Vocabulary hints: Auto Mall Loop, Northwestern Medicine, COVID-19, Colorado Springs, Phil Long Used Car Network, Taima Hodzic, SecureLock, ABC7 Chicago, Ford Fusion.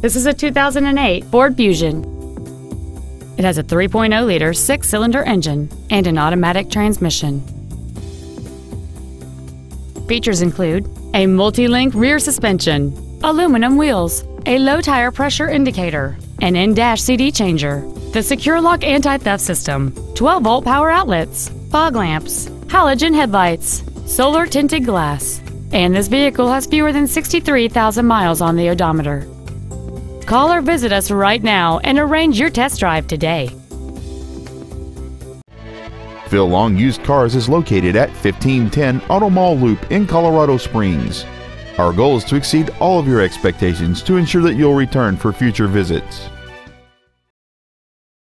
This is a 2008 Ford Fusion. It has a 3.0-liter six-cylinder engine and an automatic transmission. Features include a multi-link rear suspension, aluminum wheels, a low tire pressure indicator, an in-dash CD changer, the SecureLock anti-theft system, 12-volt power outlets, fog lamps, halogen headlights, solar tinted glass, and this vehicle has fewer than 63,000 miles on the odometer. Call or visit us right now and arrange your test drive today. Phil Long Used Cars is located at 1510 Auto Mall Loop in Colorado Springs. Our goal is to exceed all of your expectations to ensure that you'll return for future visits.